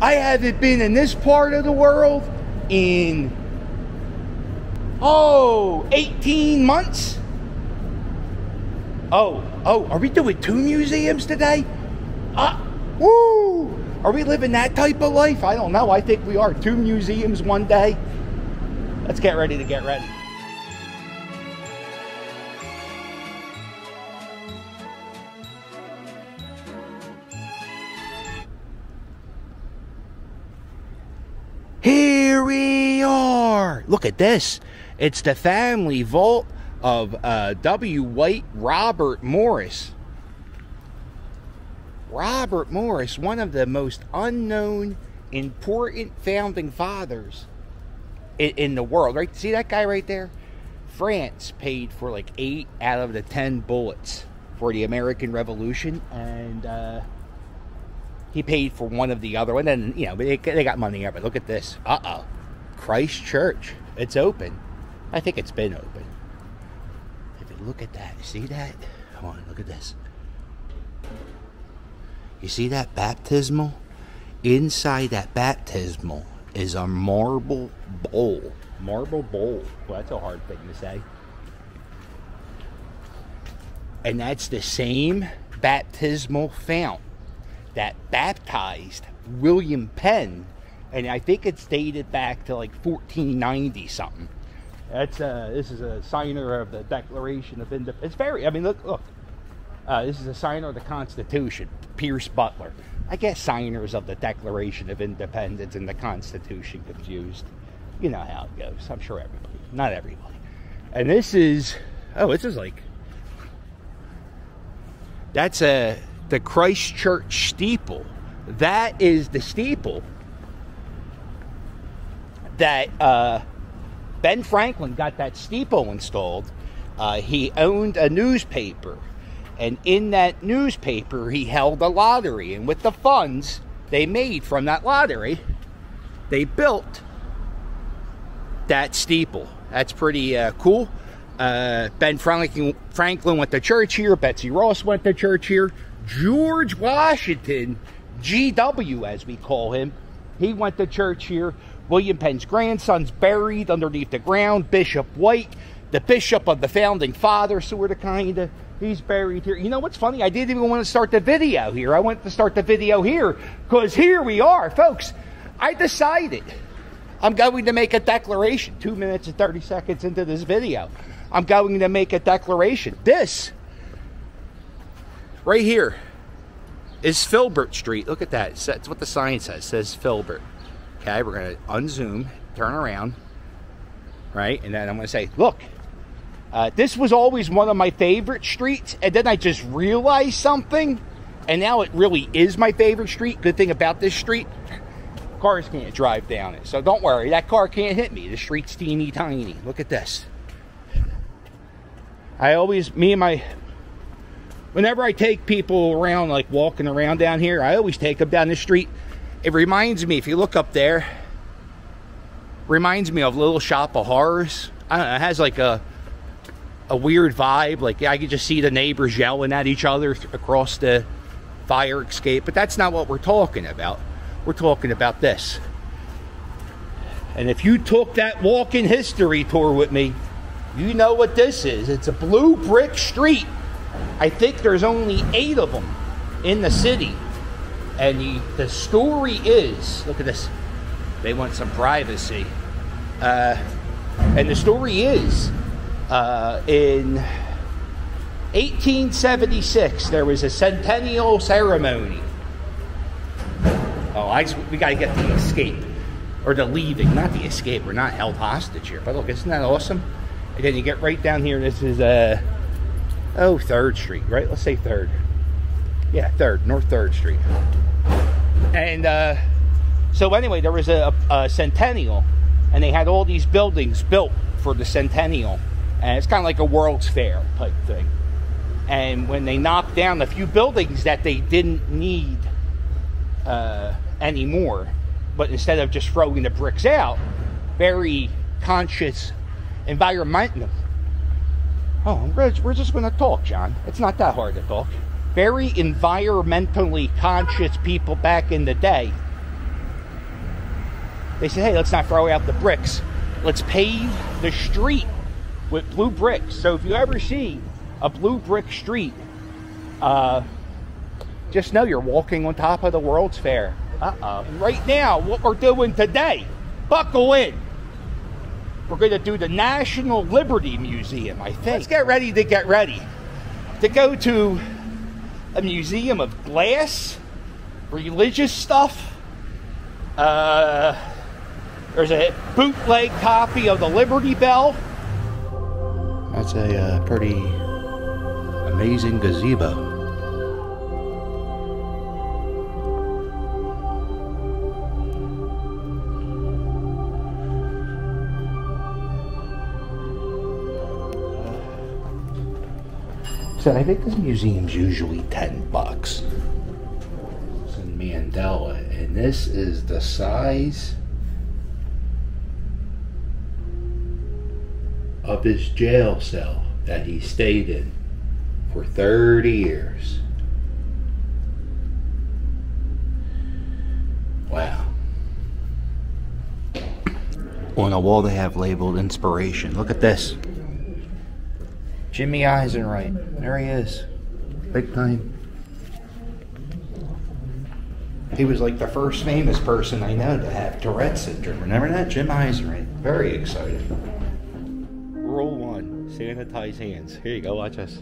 I haven't been in this part of the world in, 18 months. Are we doing 2 museums today? Woo! Are we living that type of life? I don't know. I think we are. 2 museums one day. Let's get ready to get ready. Here we are. Look at this. It's the family vault of W. White, Robert Morris. Robert Morris, one of the most unknown, important founding fathers in the world. Right? See that guy right there? France paid for like 8 out of the 10 bullets for the American Revolution, and he paid for one of the other one. And you know, they got money out. But look at this. Christ Church. It's open. I think it's been open. If you look at that, see that? Come on, look at this. You see that baptismal? Inside that baptismal is a marble bowl. Marble bowl. Well, that's a hard thing to say. And that's the same baptismal fount that baptized William Penn. And I think it's dated back to like 1490 something. That's this is a signer of the Declaration of Independence. It's very, I mean, look. This is a signer of the Constitution, Pierce Butler. I guess signers of the Declaration of Independence and the Constitution confused. You know how it goes. I'm sure everybody, not everybody. And this is, this is like, that's the Christ Church steeple. That is the steeple that Ben Franklin got that steeple installed. He owned a newspaper. And in that newspaper, he held a lottery. And with the funds they made from that lottery, they built that steeple. That's pretty cool. Ben Franklin went to church here. Betsy Ross went to church here. George Washington, GW as we call him, he went to church here. William Penn's grandson's buried underneath the ground. Bishop White, the bishop of the founding father, sort of, kind of. He's buried here. You know what's funny? I didn't even want to start the video here. I went to start the video here because here we are, folks. I decided I'm going to make a declaration. 2 minutes and 30 seconds into this video, I'm going to make a declaration. This right here is Filbert Street. Look at that. That's what the sign says. It says Filbert. Okay, we're going to unzoom, turn around, right? And then I'm going to say, look. This was always one of my favorite streets, and then I just realized something, and now it really is my favorite street. Good thing about this street, cars can't drive down it, so don't worry, that car can't hit me. The street's teeny tiny. Look at this. I always, whenever I take people around, like walking around down here, I always take them down the street. It reminds me, if you look up there, reminds me of Little Shop of Horrors. I don't know, it has like a weird vibe. Like I could just see the neighbors yelling at each other across the fire escape, but that's not what we're talking about. We're talking about this. And if you took that walking history tour with me, you know what this is. It's a blue brick street. I think there's only 8 of them in the city. And the story is, look at this. They want some privacy. And the story is, in 1876, there was a centennial ceremony. We gotta get the escape, or the leaving, not the escape. We're not held hostage here, but look, isn't that awesome? And then you get right down here. This is 3rd Street, right? Let's say 3rd. Yeah, 3rd, North 3rd Street. And so anyway, there was a centennial, and they had all these buildings built for the centennial. And it's kind of like a World's Fair type thing. And when they knocked down a few buildings that they didn't need anymore, but instead of just throwing the bricks out, very conscious environmental. We're just going to talk, John. It's not that hard to talk. Very environmentally conscious people back in the day They said, hey, let's not throw out the bricks. Let's pave the street with blue bricks. So if you ever see a blue brick street, just know you're walking on top of the World's Fair. Right now, what we're doing today, buckle in. We're going to do the National Liberty Museum, I think. Let's get ready to go to a museum of glass, religious stuff. There's a bootleg copy of the Liberty Bell. That's a pretty amazing gazebo. So I think this museum's usually $10. It's in Mandela, and this is the size of his jail cell that he stayed in for 30 years. Wow. On a wall they have labeled inspiration. Look at this. Jimmy Eisenreich, there he is, big time. He was like the first famous person I know to have Tourette's syndrome. Remember that? Jim Eisenreich, very exciting. Rule 1, sanitize hands. Here you go, watch this.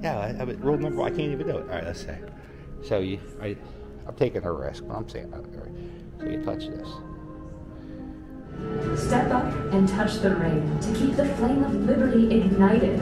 Yeah, but rule number 1, I can't even do it. All right, let's see. So you, I'm taking a risk, but I'm saying, all right. So you touch this. Step up and touch the ring to keep the flame of liberty ignited.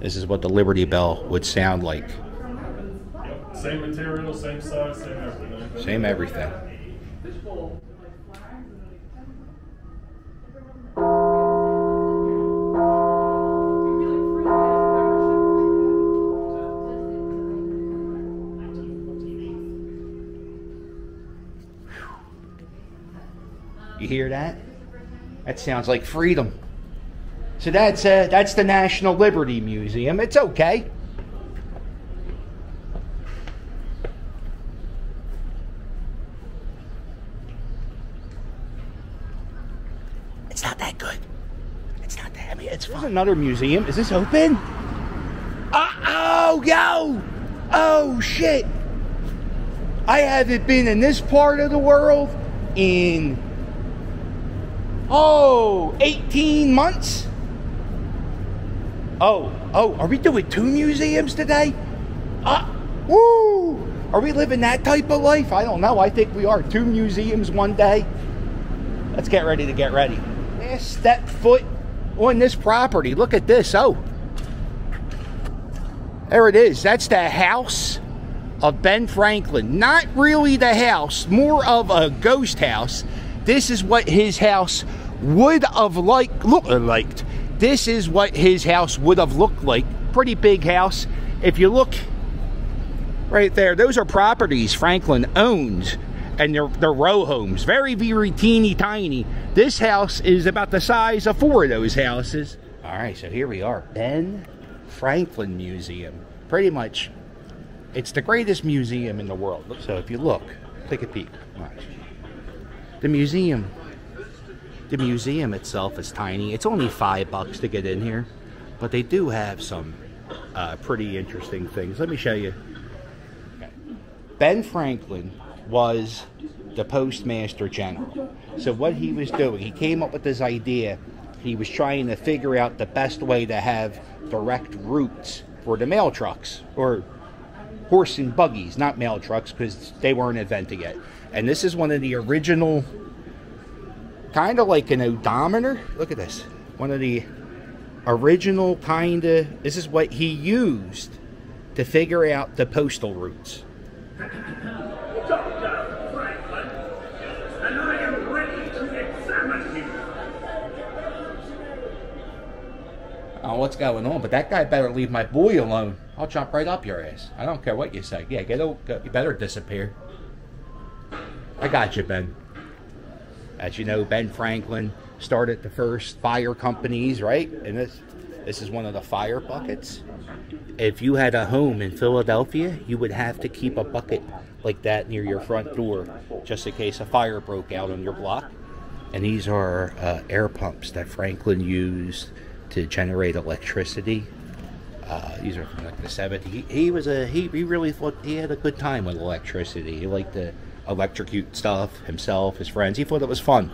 This is what the Liberty Bell would sound like. Yep. Same material, same size, same everything. Same everything. You hear that? That sounds like freedom. So that's the National Liberty Museum. It's okay. It's not that good. It's not that. I mean, it's fun. There's another museum. Is this open? Oh, yo! Oh shit! I haven't been in this part of the world in 18 months. Oh, are we doing 2 museums today? Woo! Are we living that type of life? I don't know, I think we are. 2 museums one day. Let's get ready to get ready. Last step foot on this property. Look at this, oh. There it is, that's the house of Ben Franklin. Not really the house, more of a ghost house. This is what his house would have looked like. This is what his house would have looked like. Pretty big house. If you look right there, those are properties Franklin owns, and they're row homes. Very, very teeny tiny. This house is about the size of 4 of those houses. All right, so here we are. Ben Franklin Museum. Pretty much, it's the greatest museum in the world. So if you look, take a peek. All right. The museum itself is tiny. It's only $5 to get in here, but they do have some pretty interesting things. Let me show you. Okay. Ben Franklin was the Postmaster General. So what he was doing, he came up with this idea. He was trying to figure out the best way to have direct routes for the mail trucks, or horse and buggies, not mail trucks, because they weren't invented yet. And this is one of the original, kind of like an odometer. Look at this. One of the original kind of, this is what he used to figure out the postal routes. Dr. Franklin, and I am ready to examine him. Oh, what's going on? But that guy better leave my boy alone. I'll chop right up your ass. I don't care what you say. Yeah, get old, you better disappear. I got you, Ben. As you know, Ben Franklin started the first fire companies, right? And this is one of the fire buckets. If you had a home in Philadelphia, you would have to keep a bucket like that near your front door, just in case a fire broke out on your block. And these are air pumps that Franklin used to generate electricity. These are from like the 70s. He was a he really thought he had a good time with electricity. He liked to electrocute stuff himself, his friends. He thought it was fun.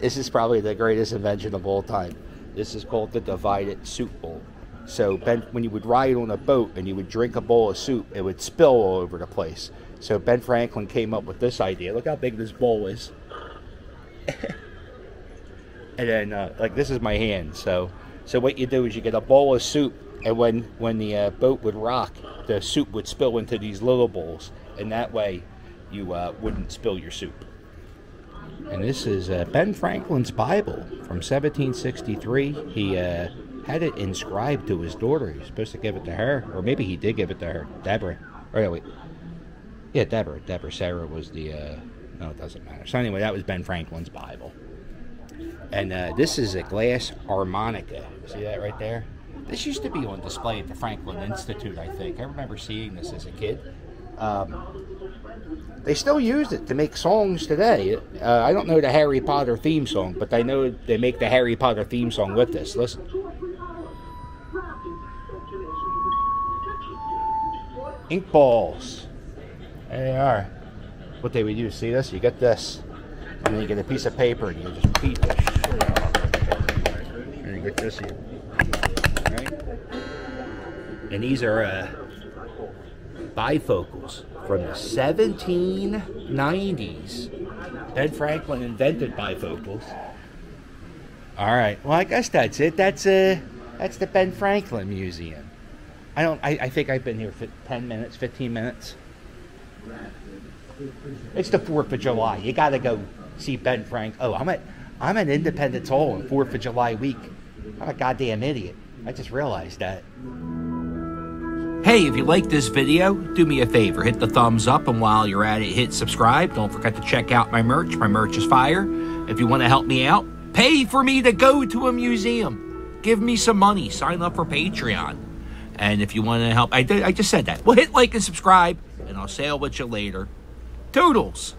This is probably the greatest invention of all time. This is called the divided soup bowl. So Ben, when you would ride on a boat and you would drink a bowl of soup, it would spill all over the place. So Ben Franklin came up with this idea. Look how big this bowl is. And then, like, this is my hand. So what you do is you get a bowl of soup, and when the boat would rock, the soup would spill into these little bowls. And that way, you wouldn't spill your soup. And this is Ben Franklin's Bible from 1763. He had it inscribed to his daughter. He was supposed to give it to her. Or maybe he did give it to her. Deborah. Or no, wait. Yeah, Deborah. Deborah Sarah was the... no, it doesn't matter. So anyway, that was Ben Franklin's Bible. And this is a glass harmonica. See that right there? This used to be on display at the Franklin Institute, I think. I remember seeing this as a kid. They still use it to make songs today. I don't know the Harry Potter theme song, but I know they make the Harry Potter theme song with this. Listen. Ink balls. There they are. What they would use, see this? You get this, and then you get a piece of paper, and you just repeat this shit off. And you get this here. Right? And these are, bifocals from the 1790s. Ben Franklin invented bifocals. All right. Well, I guess that's it. That's the Ben Franklin Museum. I think I've been here for 10 minutes, 15 minutes. It's the 4th of July. You got to go see Ben Franklin. Oh, I'm at Independence Hall on 4th of July week. I'm a goddamn idiot. I just realized that. Hey, if you like this video, do me a favor, hit the thumbs up, and while you're at it, hit subscribe. Don't forget to check out my merch. My merch is fire. If you want to help me out, pay for me to go to a museum. Give me some money. Sign up for Patreon. And if you want to help, I just said that. Well, hit like and subscribe, and I'll sail with you later. Toodles!